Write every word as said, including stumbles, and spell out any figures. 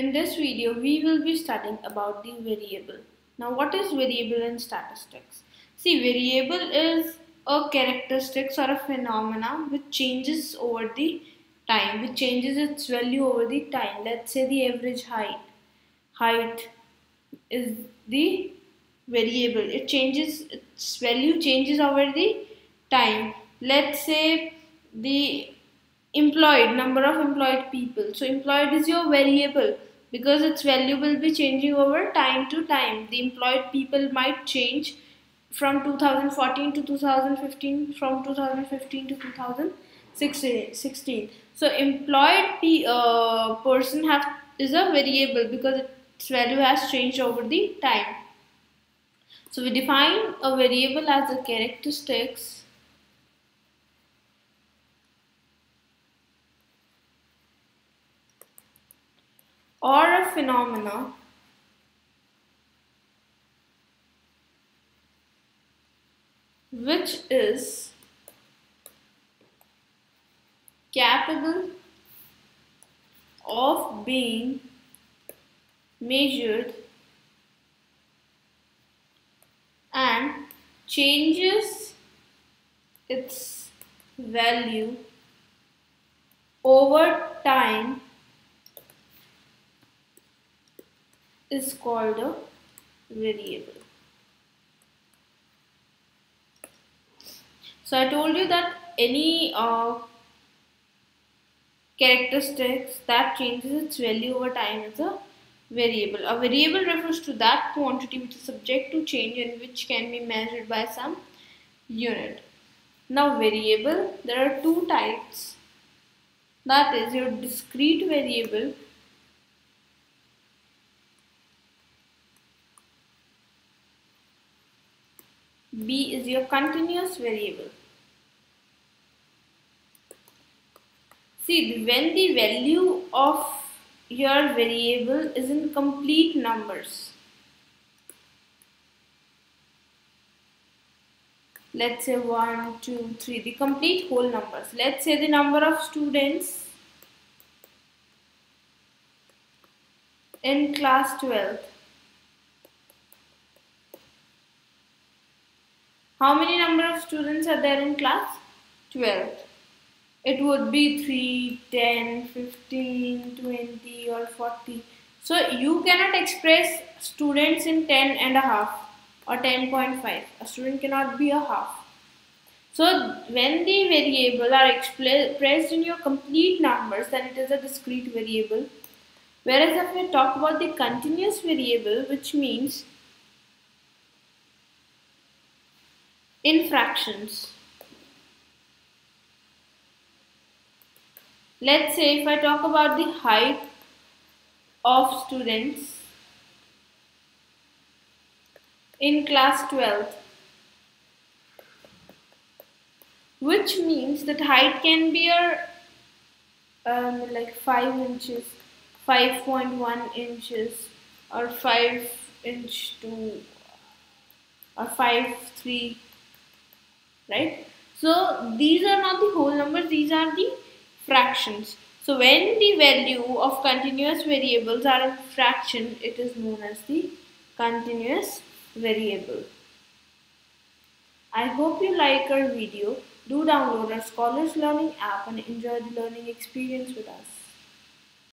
In this video, we will be studying about the variable. Now, what is variable in statistics? See, variable is a characteristics or a phenomena which changes over the time, which changes its value over the time. Let's say the average height. Height is the variable. It changes, its value changes over the time. Let's say the employed, number of employed people. So employed is your variable, because its value will be changing over time to time. The employed people might change from two thousand fourteen to two thousand fifteen, from two thousand fifteen to two thousand sixteen. So employed pe uh, person have, is a variable because its value has changed over the time. So we define a variable as a characteristics or a phenomena which is capable of being measured and changes its value over time is called a variable. So I told you that any uh, characteristics that changes its value over time is a variable. A variable refers to that quantity which is subject to change and which can be measured by some unit. Now variable, there are two types. That is your discrete variable . B is your continuous variable. See, when the value of your variable is in complete numbers, let's say one, two, three, the complete whole numbers. Let's say the number of students in class twelve. How many number of students are there in class? twelve. It would be three, ten, fifteen, twenty or forty. So you cannot express students in ten and a half or ten point five. A student cannot be a half. So when the variable are expressed in your complete numbers, then it is a discrete variable. Whereas if we talk about the continuous variable, which means in fractions. Let's say if I talk about the height of students in class twelve, which means that height can be a, um, like five inches, five point one inches or five inch two or five three. Right? So these are not the whole numbers, these are the fractions. So when the value of continuous variables are in fraction, it is known as the continuous variable. I hope you like our video. Do download our Scholars Learning app and enjoy the learning experience with us.